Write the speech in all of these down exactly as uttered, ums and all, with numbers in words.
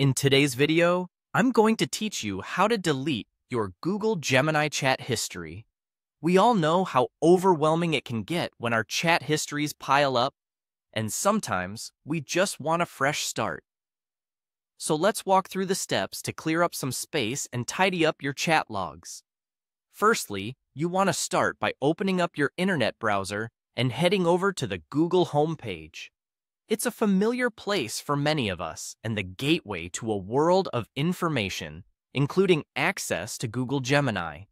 In today's video, I'm going to teach you how to delete your Google Gemini chat history. We all know how overwhelming it can get when our chat histories pile up, and sometimes we just want a fresh start. So let's walk through the steps to clear up some space and tidy up your chat logs. Firstly, you want to start by opening up your internet browser and heading over to the Google homepage. It's a familiar place for many of us and the gateway to a world of information, including access to Google Gemini.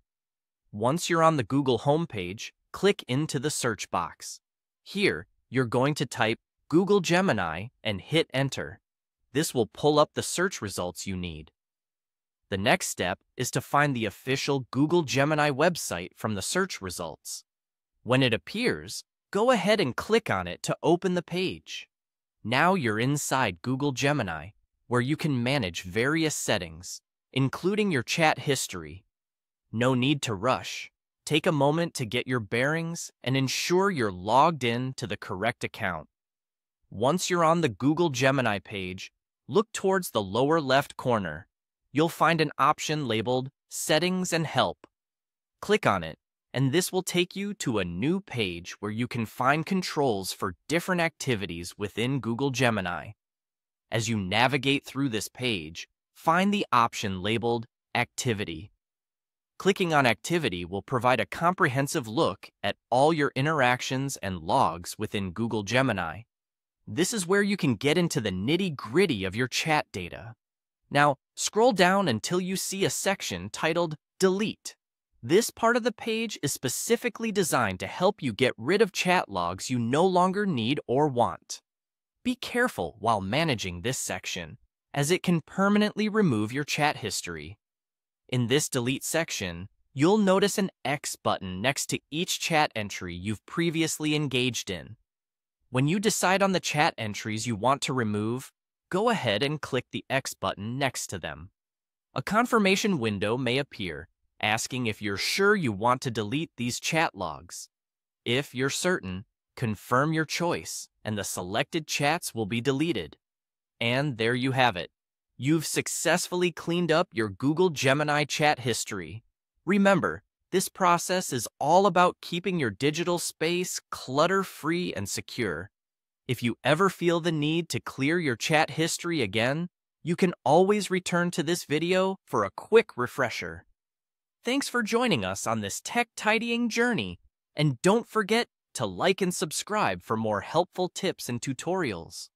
Once you're on the Google homepage, click into the search box. Here, you're going to type Google Gemini and hit enter. This will pull up the search results you need. The next step is to find the official Google Gemini website from the search results. When it appears, go ahead and click on it to open the page. Now you're inside Google Gemini, where you can manage various settings, including your chat history. No need to rush. Take a moment to get your bearings and ensure you're logged in to the correct account. Once you're on the Google Gemini page, look towards the lower left corner. You'll find an option labeled Settings and Help. Click on it, and this will take you to a new page where you can find controls for different activities within Google Gemini. As you navigate through this page, find the option labeled Activity. Clicking on Activity will provide a comprehensive look at all your interactions and logs within Google Gemini. This is where you can get into the nitty-gritty of your chat data. Now, scroll down until you see a section titled Delete. This part of the page is specifically designed to help you get rid of chat logs you no longer need or want. Be careful while managing this section, as it can permanently remove your chat history. In this delete section, you'll notice an X button next to each chat entry you've previously engaged in. When you decide on the chat entries you want to remove, go ahead and click the X button next to them. A confirmation window may appear, asking if you're sure you want to delete these chat logs. If you're certain, confirm your choice, and the selected chats will be deleted. And there you have it. You've successfully cleaned up your Google Gemini chat history. Remember, this process is all about keeping your digital space clutter-free and secure. If you ever feel the need to clear your chat history again, you can always return to this video for a quick refresher. Thanks for joining us on this tech tidying journey, and don't forget to like and subscribe for more helpful tips and tutorials.